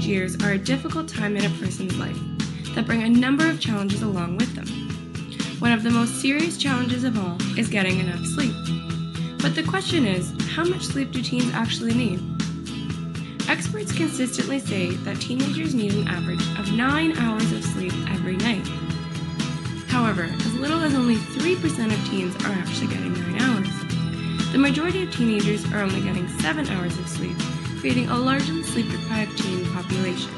Teenage years are a difficult time in a person's life that bring a number of challenges along with them. One of the most serious challenges of all is getting enough sleep. But the question is, how much sleep do teens actually need? Experts consistently say that teenagers need an average of 9 hours of sleep every night. However, as little as only 3% of teens are actually getting 9 hours. The majority of teenagers are only getting 7 hours of sleep, creating a largely sleep-deprived teen population.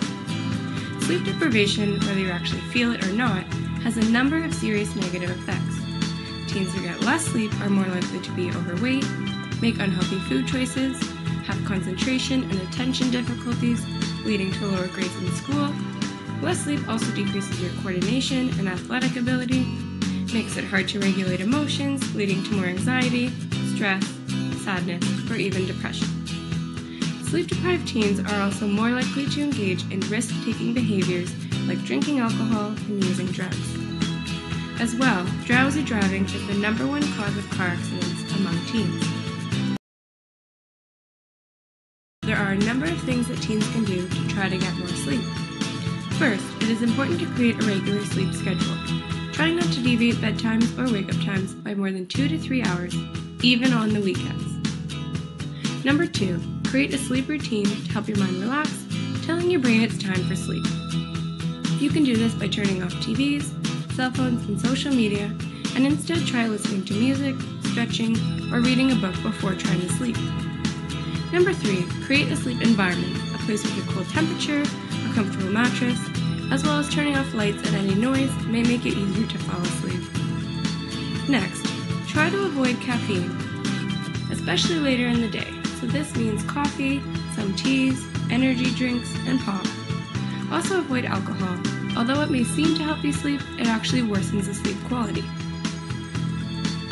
Sleep deprivation, whether you actually feel it or not, has a number of serious negative effects. Teens who get less sleep are more likely to be overweight, make unhealthy food choices, have concentration and attention difficulties, leading to lower grades in school. Less sleep also decreases your coordination and athletic ability, makes it hard to regulate emotions, leading to more anxiety, stress, sadness, or even depression. Sleep-deprived teens are also more likely to engage in risk-taking behaviors like drinking alcohol and using drugs. As well, drowsy driving is the number one cause of car accidents among teens. There are a number of things that teens can do to try to get more sleep. First, it is important to create a regular sleep schedule. Try not to deviate bedtimes or wake-up times by more than 2 to 3 hours, even on the weekends. Number 2. Create a sleep routine to help your mind relax, telling your brain it's time for sleep. You can do this by turning off TVs, cell phones, and social media, and instead try listening to music, stretching, or reading a book before trying to sleep. Number 3, create a sleep environment, a place with a cool temperature, a comfortable mattress, as well as turning off lights and any noise may make it easier to fall asleep. Next, try to avoid caffeine, especially later in the day. So this means coffee, some teas, energy drinks, and pop. Also avoid alcohol. Although it may seem to help you sleep, it actually worsens the sleep quality.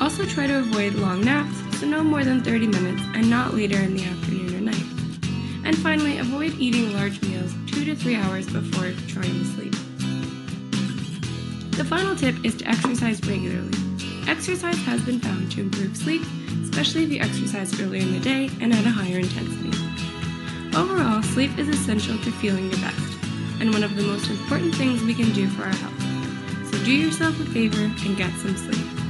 Also try to avoid long naps, so no more than 30 minutes and not later in the afternoon or night. And finally, avoid eating large meals 2 to 3 hours before trying to sleep. The final tip is to exercise regularly. Exercise has been found to improve sleep, especially if you exercise earlier in the day and at a higher intensity. Overall, sleep is essential to feeling your best, and one of the most important things we can do for our health. So do yourself a favor and get some sleep.